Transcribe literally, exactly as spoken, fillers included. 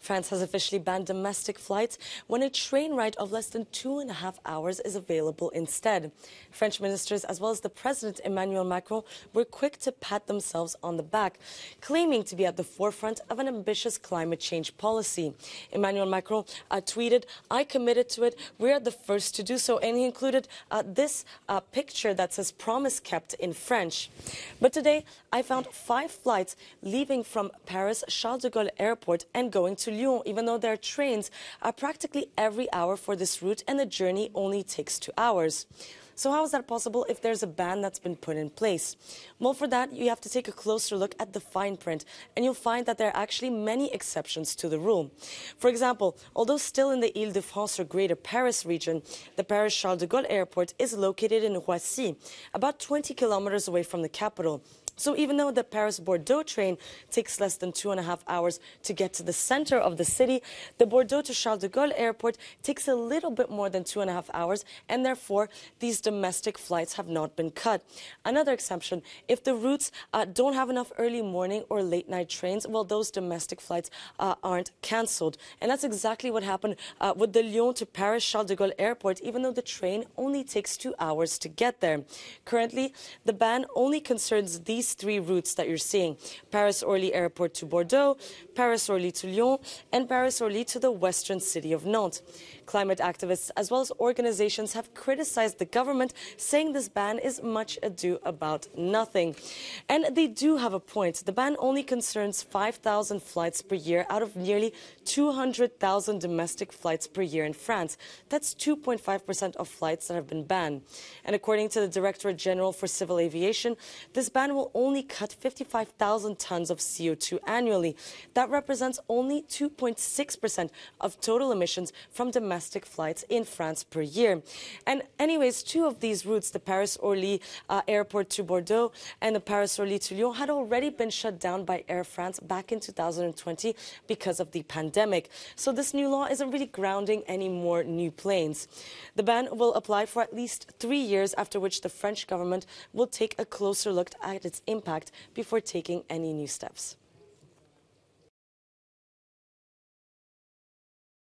France has officially banned domestic flights when a train ride of less than two and a half hours is available instead. French ministers, as well as the President Emmanuel Macron, were quick to pat themselves on the back, claiming to be at the forefront of an ambitious climate change policy. Emmanuel Macron uh, tweeted, "I committed to it. We are the first to do so." And he included uh, this uh, picture that says "Promise Kept" in French. But today, I found five flights leaving from Paris Charles de Gaulle Airport and going to Lyon, even though there are trains uh, practically every hour for this route, and the journey only takes two hours. So how is that possible if there's a ban that's been put in place? Well, for that, you have to take a closer look at the fine print, and you'll find that there are actually many exceptions to the rule. For example, although still in the Île-de-France or Greater Paris region, the Paris Charles de Gaulle Airport is located in Roissy, about twenty kilometers away from the capital. So even though the Paris-Bordeaux train takes less than two and a half hours to get to the center of the city, the Bordeaux to Charles de Gaulle Airport takes a little bit more than two and a half hours, and therefore these domestic flights have not been cut. Another exception, if the routes uh, don't have enough early morning or late night trains, well, those domestic flights uh, aren't cancelled. And that's exactly what happened uh, with the Lyon to Paris Charles de Gaulle Airport, even though the train only takes two hours to get there. Currently, the ban only concerns these three routes that you're seeing: Paris-Orly Airport to Bordeaux, Paris-Orly to Lyon, and Paris-Orly to the western city of Nantes. Climate activists as well as organizations have criticized the government, saying this ban is much ado about nothing. And they do have a point. The ban only concerns five thousand flights per year out of nearly two hundred thousand domestic flights per year in France. That's two point five percent of flights that have been banned. And according to the Directorate General for Civil Aviation, this ban will only cut fifty-five thousand tons of C O two annually. That represents only two point six percent of total emissions from domestic flights in France per year. And anyways, two of these routes, the Paris-Orly uh, Airport to Bordeaux and the Paris-Orly to Lyon, had already been shut down by Air France back in two thousand twenty because of the pandemic. So this new law isn't really grounding any more new planes. The ban will apply for at least three years, after which the French government will take a closer look at its impact before taking any new steps.